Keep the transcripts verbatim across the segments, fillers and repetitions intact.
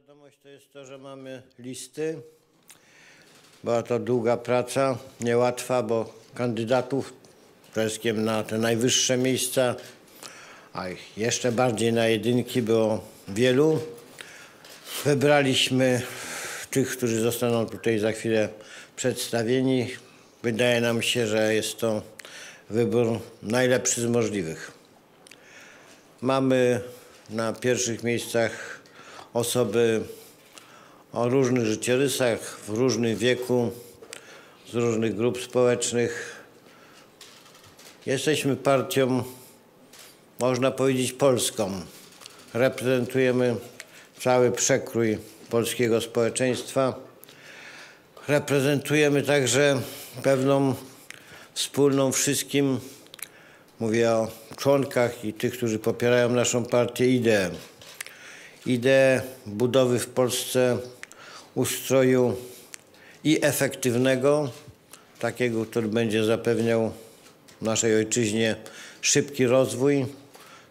wiadomość to jest to, że mamy listy. Była to długa praca, niełatwa, bo kandydatów przeskiem na te najwyższe miejsca, a jeszcze bardziej na jedynki było wielu. Wybraliśmy tych, którzy zostaną tutaj za chwilę przedstawieni. Wydaje nam się, że jest to wybór najlepszy z możliwych. Mamy na pierwszych miejscach osoby o różnych życiorysach, w różnym wieku, z różnych grup społecznych. Jesteśmy partią, można powiedzieć, polską. Reprezentujemy cały przekrój polskiego społeczeństwa. Reprezentujemy także pewną wspólną wszystkim, mówię o członkach i tych, którzy popierają naszą partię, ideę. Ideę budowy w Polsce ustroju i efektywnego, takiego, który będzie zapewniał naszej ojczyźnie szybki rozwój,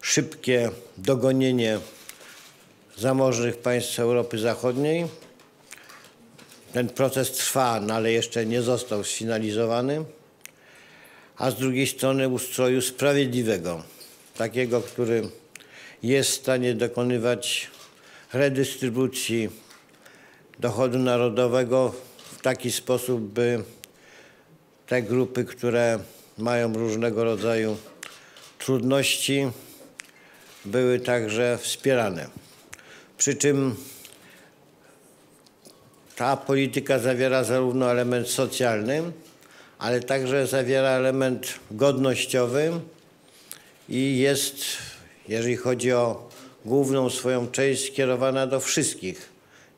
szybkie dogonienie zamożnych państw Europy Zachodniej. Ten proces trwa, no ale jeszcze nie został sfinalizowany. A z drugiej strony ustroju sprawiedliwego, takiego, który jest w stanie dokonywać redystrybucji dochodu narodowego w taki sposób, by te grupy, które mają różnego rodzaju trudności, były także wspierane. Przy czym ta polityka zawiera zarówno element socjalny, ale także zawiera element godnościowy i jest, jeżeli chodzi o główną swoją część, skierowana do wszystkich,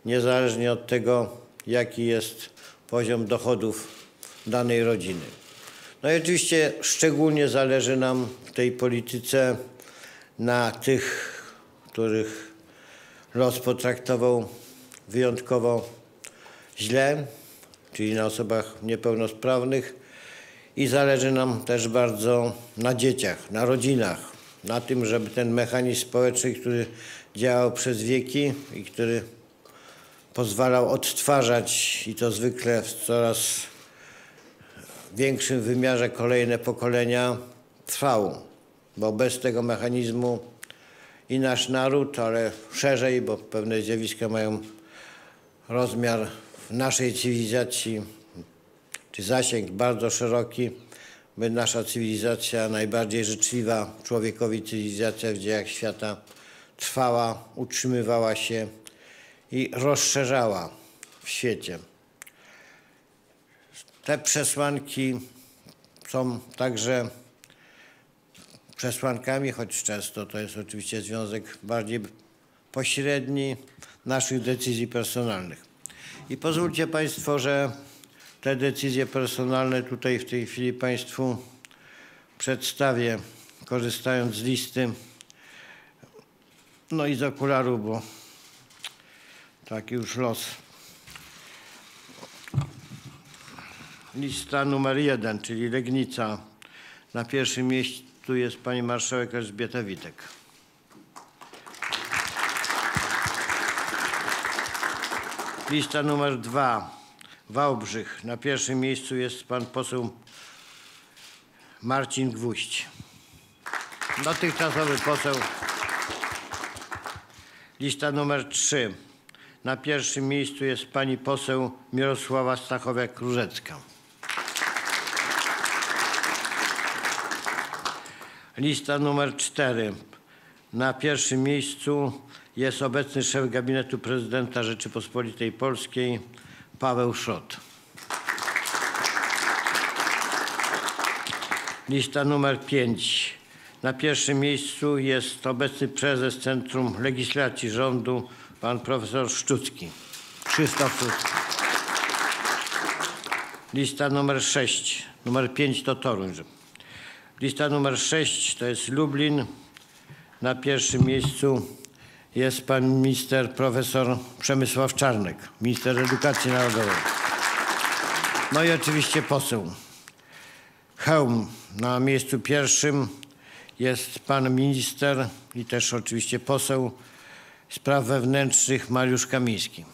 niezależnie od tego, jaki jest poziom dochodów danej rodziny. No i oczywiście szczególnie zależy nam w tej polityce na tych, których los potraktował wyjątkowo źle, czyli na osobach niepełnosprawnych, i zależy nam też bardzo na dzieciach, na rodzinach, na tym, żeby ten mechanizm społeczny, który działał przez wieki i który pozwalał odtwarzać, i to zwykle w coraz większym wymiarze, kolejne pokolenia, trwał. Bo bez tego mechanizmu i nasz naród, ale szerzej, bo pewne zjawiska mają rozmiar w naszej cywilizacji, czy zasięg bardzo szeroki, by nasza cywilizacja, najbardziej życzliwa człowiekowi cywilizacja w dziejach świata, trwała, utrzymywała się i rozszerzała w świecie. Te przesłanki są także przesłankami, choć często to jest oczywiście związek bardziej pośredni naszych decyzji personalnych. I pozwólcie Państwo, że te decyzje personalne tutaj w tej chwili Państwu przedstawię, korzystając z listy, no i z okularu, bo taki już los. Lista numer jeden, czyli Legnica. Na pierwszym miejscu jest pani marszałek Elżbieta Witek. Lista numer dwa, Wałbrzych. Na pierwszym miejscu jest pan poseł Marcin Gwóźdź, dotychczasowy poseł. Lista numer trzy. Na pierwszym miejscu jest pani poseł Mirosława Stachowiak-Krórzecka. Lista numer cztery. Na pierwszym miejscu jest obecny szef Gabinetu Prezydenta Rzeczypospolitej Polskiej Paweł Szot. Lista numer pięć. Na pierwszym miejscu jest obecny prezes Centrum Legislacji Rządu pan profesor Szczucki, Krzysztof Szczucki. Lista numer sześć. Numer pięć to Toruń. Lista numer sześć to jest Lublin. Na pierwszym miejscu jest pan minister profesor Przemysław Czarnek, minister edukacji narodowej. No i oczywiście poseł. Chełm. Na miejscu pierwszym jest pan minister i też oczywiście poseł Spraw Wewnętrznych Mariusz Kamiński.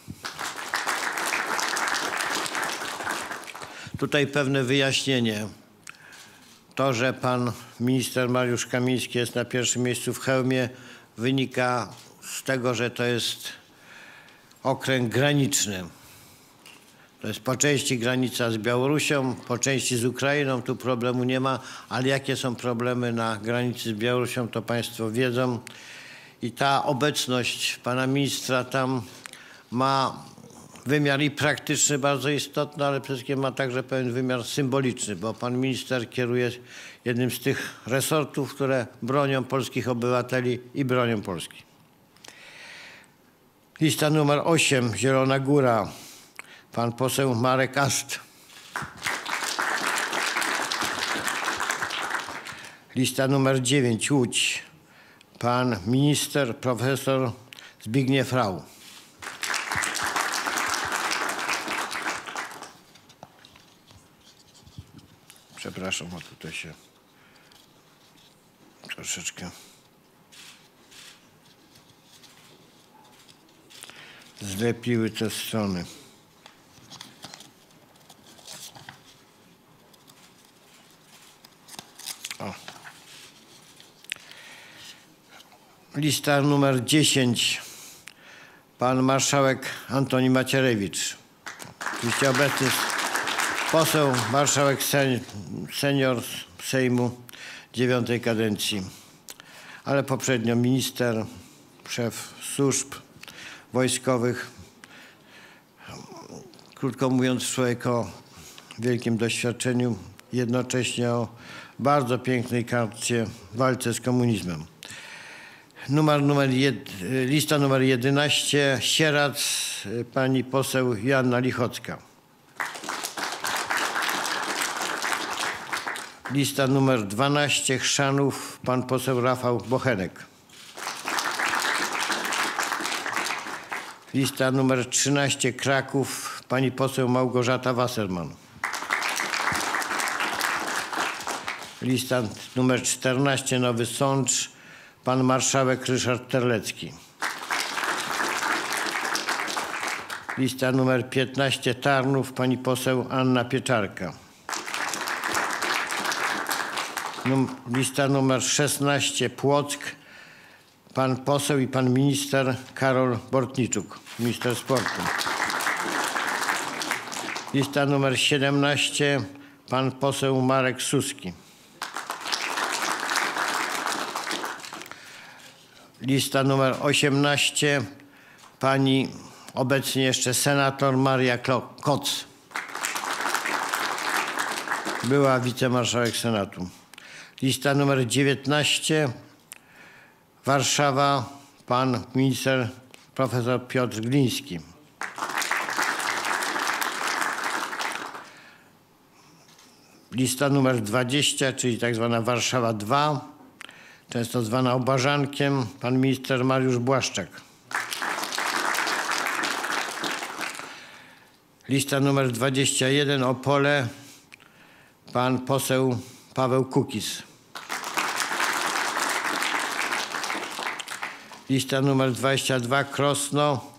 Tutaj pewne wyjaśnienie. To, że pan minister Mariusz Kamiński jest na pierwszym miejscu w Chełmie, wynika z tego, że to jest okręg graniczny. To jest po części granica z Białorusią, po części z Ukrainą, tu problemu nie ma, ale jakie są problemy na granicy z Białorusią, to państwo wiedzą. I ta obecność pana ministra tam ma wymiar i praktyczny bardzo istotny, ale przede wszystkim ma także pewien wymiar symboliczny, bo pan minister kieruje jednym z tych resortów, które bronią polskich obywateli i bronią Polski. Lista numer osiem, Zielona Góra. Pan poseł Marek Ast. Lista numer dziewięć, Łódź. Pan minister, profesor Zbigniew Rau. Przepraszam, bo tutaj się troszeczkę zlepiły te strony. O. Lista numer dziesięć. Pan marszałek Antoni Macierewicz. Oczywiście obecny poseł, marszałek sen, senior Sejmu dziewiątej kadencji, ale poprzednio minister, szef służb wojskowych. Krótko mówiąc, człowiek o wielkim doświadczeniu, jednocześnie o bardzo pięknej karcie w walce z komunizmem. Numer, numer jed, lista numer jedenaście, Sierac, pani poseł Joanna Lichocka. Lista numer dwanaście, Chrzanów, pan poseł Rafał Bochenek. Lista numer trzynaście, Kraków, pani poseł Małgorzata Wasserman. Lista numer czternaście, Nowy Sącz, pan marszałek Ryszard Terlecki. Lista numer piętnaście, Tarnów, pani poseł Anna Pieczarka. Lista numer szesnaście, Płock, pan poseł i pan minister Karol Bortniczuk, minister sportu. Lista numer siedemnaście, pan poseł Marek Suski. Lista numer osiemnaście, pani obecnie jeszcze senator Maria Koc, była wicemarszałek Senatu. Lista numer dziewiętnaście, Warszawa, pan minister profesor Piotr Gliński. Lista numer dwadzieścia, czyli tak zwana Warszawa dwa, często zwana Obarzankiem, pan minister Mariusz Błaszczak. Lista numer dwadzieścia jeden, Opole, pan poseł Paweł Kukiz. Lista numer dwadzieścia dwa, Krosno,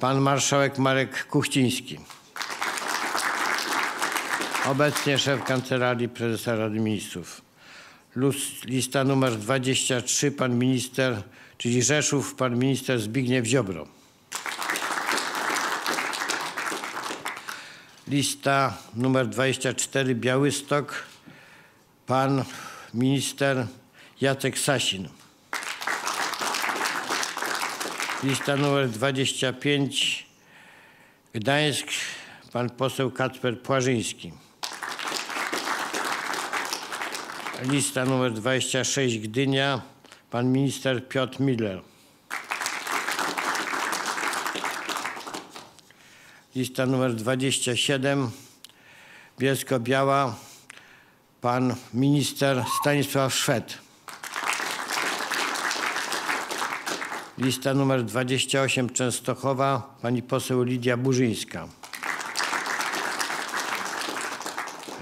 pan marszałek Marek Kuchciński. Obecnie szef Kancelarii Prezesa Rady Ministrów. Lista numer dwadzieścia trzy, pan minister, czyli Rzeszów, pan minister Zbigniew Ziobro. Lista numer dwadzieścia cztery, Białystok, pan minister Jacek Sasin. Lista numer dwadzieścia pięć, Gdańsk, pan poseł Kacper Płażyński. Lista numer dwadzieścia sześć, Gdynia, pan minister Piotr Miller. Lista numer dwadzieścia siedem, Bielsko-Biała, pan minister Stanisław Szwed. Lista numer dwadzieścia osiem, Częstochowa, pani poseł Lidia Burzyńska.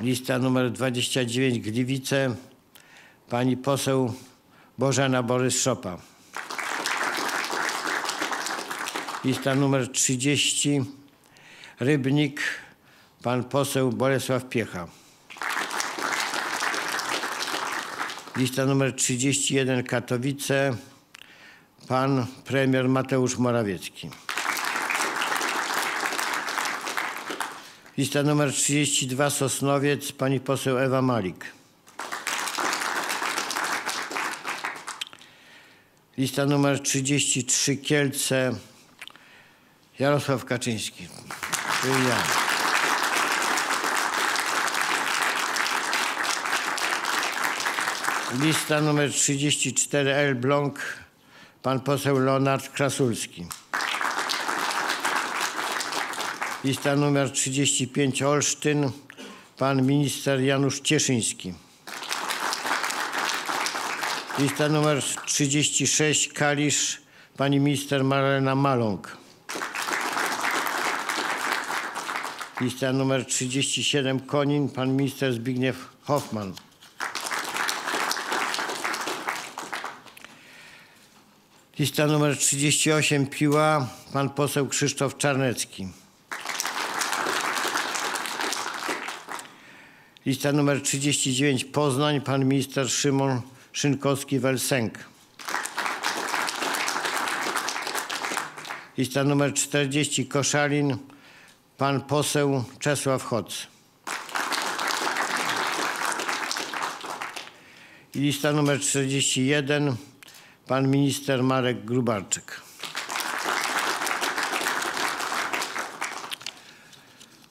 Lista numer dwadzieścia dziewięć, Gliwice, pani poseł Bożena Borys-Szopa. lista numer trzydzieści, Rybnik, pan poseł Bolesław Piecha. Lista numer trzydzieści jeden, Katowice, pan premier Mateusz Morawiecki. Lista numer trzydzieści dwa, Sosnowiec, pani poseł Ewa Malik. Lista numer trzydzieści trzy, Kielce, Jarosław Kaczyński. Ja. Lista numer trzydzieści cztery, Elbląg, pan poseł Leonard Krasulski. Lista numer trzydzieści pięć, Olsztyn, pan minister Janusz Cieszyński. Lista numer trzydzieści sześć, Kalisz, pani minister Marlena Maląg. Lista numer trzydzieści siedem, Konin, pan minister Zbigniew Hoffman. Lista numer trzydzieści osiem, Piła, pan poseł Krzysztof Czarnecki. Lista numer trzydzieści dziewięć, Poznań, pan minister Szymon Szynkowski-Welsenk. Lista numer czterdzieści, Koszalin, pan poseł Czesław Hoc. I lista numer czterdzieści jeden, pan minister Marek Grubarczyk.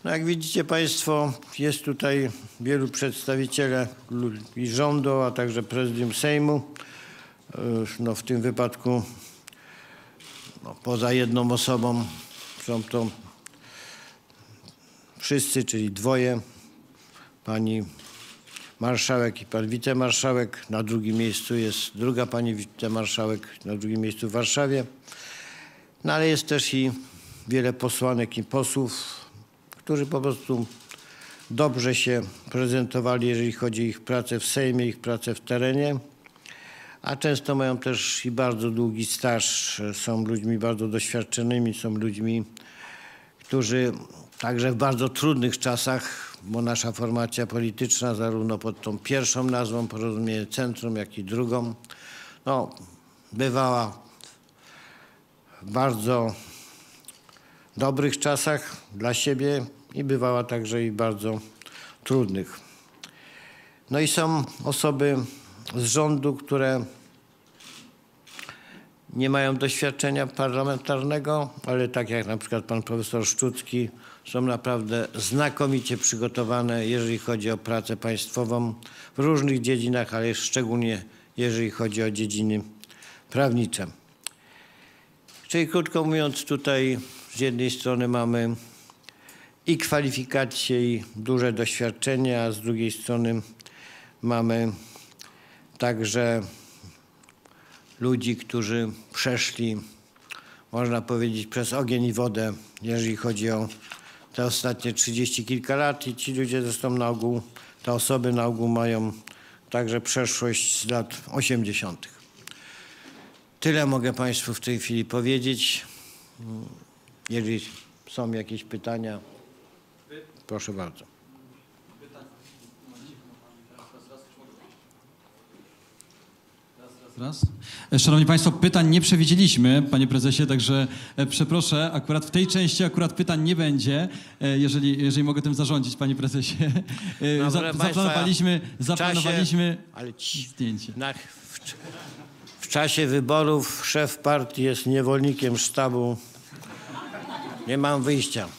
No jak widzicie Państwo, jest tutaj wielu przedstawicieli rządu, a także prezydium Sejmu. No w tym wypadku no poza jedną osobą są to wszyscy, czyli dwoje, pani marszałek i pan wicemarszałek. Na drugim miejscu jest druga pani wicemarszałek, na drugim miejscu w Warszawie. No ale jest też i wiele posłanek i posłów, którzy po prostu dobrze się prezentowali, jeżeli chodzi o ich pracę w Sejmie, ich pracę w terenie, a często mają też i bardzo długi staż, są ludźmi bardzo doświadczonymi, są ludźmi, którzy także w bardzo trudnych czasach, bo nasza formacja polityczna, zarówno pod tą pierwszą nazwą Porozumienie Centrum, jak i drugą, no, bywała w bardzo dobrych czasach dla siebie i bywała także i bardzo trudnych. No i są osoby z rządu, które nie mają doświadczenia parlamentarnego, ale tak jak na przykład pan profesor Szczucki, są naprawdę znakomicie przygotowane, jeżeli chodzi o pracę państwową w różnych dziedzinach, ale szczególnie jeżeli chodzi o dziedziny prawnicze. Czyli krótko mówiąc, tutaj z jednej strony mamy i kwalifikacje, i duże doświadczenie, a z drugiej strony mamy także ludzi, którzy przeszli, można powiedzieć, przez ogień i wodę, jeżeli chodzi o te ostatnie trzydzieści kilka lat. I ci ludzie zresztą na ogół, te osoby na ogół mają także przeszłość z lat osiemdziesiątych. Tyle mogę Państwu w tej chwili powiedzieć. Jeżeli są jakieś pytania, proszę bardzo. Raz. Szanowni Państwo, pytań nie przewidzieliśmy, Panie Prezesie, także przeproszę, akurat w tej części akurat pytań nie będzie, jeżeli, jeżeli mogę tym zarządzić, Panie Prezesie. No, Za, zaplanowaliśmy zaplanowaliśmy czasie, ale ci, zdjęcie. Na, w, w czasie wyborów szef partii jest niewolnikiem sztabu. Nie mam wyjścia.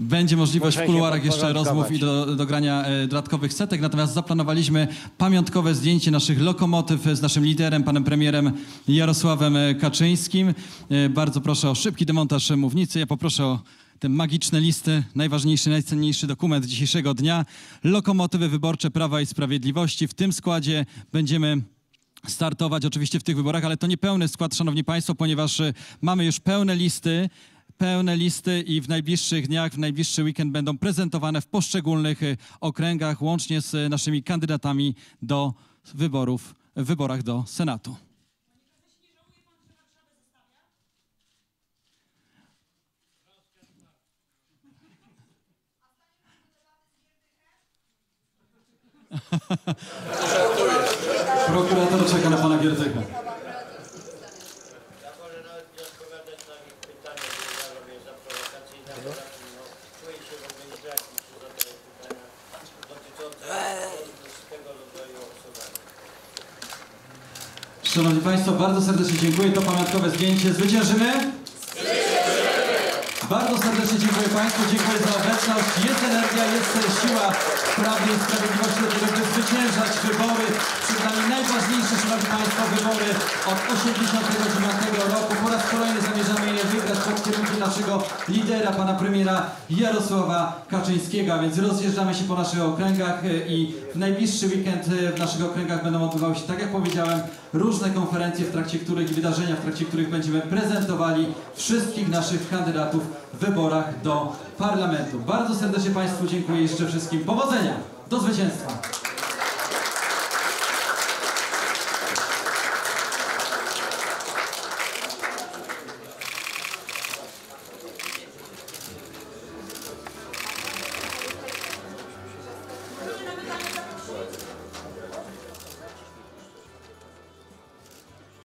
Będzie możliwość Muszę w kuluarach jeszcze rozmów i do, do grania dodatkowych setek, natomiast zaplanowaliśmy pamiątkowe zdjęcie naszych lokomotyw z naszym liderem, panem premierem Jarosławem Kaczyńskim. Bardzo proszę o szybki demontaż mównicy. Ja poproszę o te magiczne listy, najważniejszy, najcenniejszy dokument dzisiejszego dnia. Lokomotywy wyborcze Prawa i Sprawiedliwości. W tym składzie będziemy startować oczywiście w tych wyborach, ale to niepełny skład, szanowni państwo, ponieważ mamy już pełne listy, pełne listy i w najbliższych dniach, w najbliższy weekend będą prezentowane w poszczególnych okręgach, łącznie z naszymi kandydatami do wyborów, w wyborach do Senatu. Prokurator czeka na pana Giertyka. Ja może nawet nie odpowiadać na ich pytanie, które ja robię za prowokacyjne. Czuję się w ogóle źle, się zadaje pytania dotyczące tego rodzaju obsuwania. Szanowni Państwo, bardzo serdecznie dziękuję. To pamiątkowe zdjęcie. Zwyciężymy? Bardzo serdecznie dziękuję Państwu, dziękuję za obecność. Jest energia, jest siła Prawie i Sprawiedliwości do tego, by zwyciężać wybory. Przed nami najważniejsze, Szanowni Państwo, wybory od osiemdziesiątego dziewiątego roku. Po raz kolejny zamierzamy je wygrać pod kierunkiem naszego lidera, pana premiera Jarosława Kaczyńskiego. A więc rozjeżdżamy się po naszych okręgach i w najbliższy weekend w naszych okręgach będą odbywały się, tak jak powiedziałem, różne konferencje, w trakcie których i wydarzenia, w trakcie których będziemy prezentowali wszystkich naszych kandydatów w wyborach do parlamentu. Bardzo serdecznie Państwu dziękuję, jeszcze wszystkim powodzenia, do zwycięstwa!